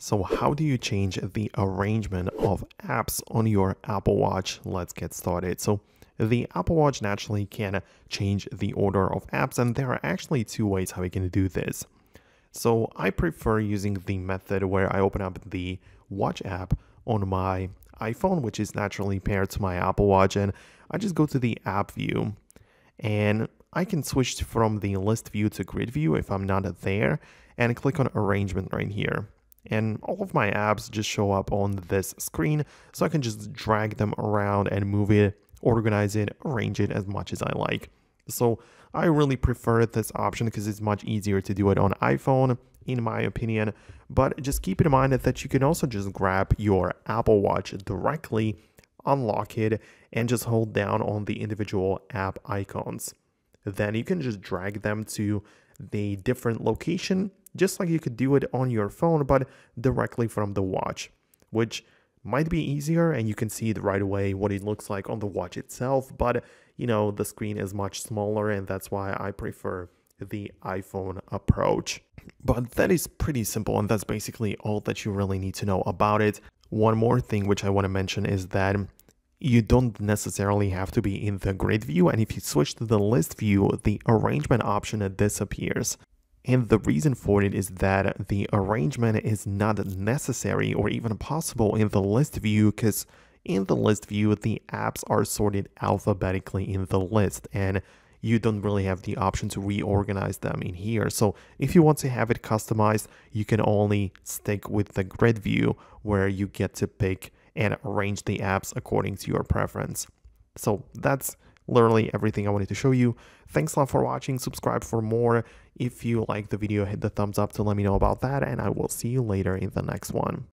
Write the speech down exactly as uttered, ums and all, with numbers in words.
So how do you change the arrangement of apps on your Apple Watch? Let's get started. So the Apple Watch naturally can change the order of apps, and there are actually two ways how you can do this. So I prefer using the method where I open up the Watch app on my iPhone, which is naturally paired to my Apple Watch, and I just go to the app view, and I can switch from the list view to grid view if I'm not there, and click on arrangement right here. And all of my apps just show up on this screen, so I can just drag them around and move it, organize it, arrange it as much as I like. So I really prefer this option because it's much easier to do it on iPhone, in my opinion. But just keep in mind that you can also just grab your Apple Watch directly, unlock it, and just hold down on the individual app icons. Then you can just drag them to the different location, just like you could do it on your phone, but directly from the watch, which might be easier, and you can see it right away what it looks like on the watch itself. But you know, the screen is much smaller, and that's why I prefer the iPhone approach. But that is pretty simple, and that's basically all that you really need to know about it. One more thing which I want to mention is that you don't necessarily have to be in the grid view, and if you switch to the list view, the arrangement option disappears. And the reason for it is that the arrangement is not necessary or even possible in the list view, because in the list view, the apps are sorted alphabetically in the list, and you don't really have the option to reorganize them in here. So if you want to have it customized, you can only stick with the grid view, where you get to pick and arrange the apps according to your preference. So that's literally everything I wanted to show you. Thanks a lot for watching. Subscribe for more. If you like the video, hit the thumbs up to let me know about that, and I will see you later in the next one.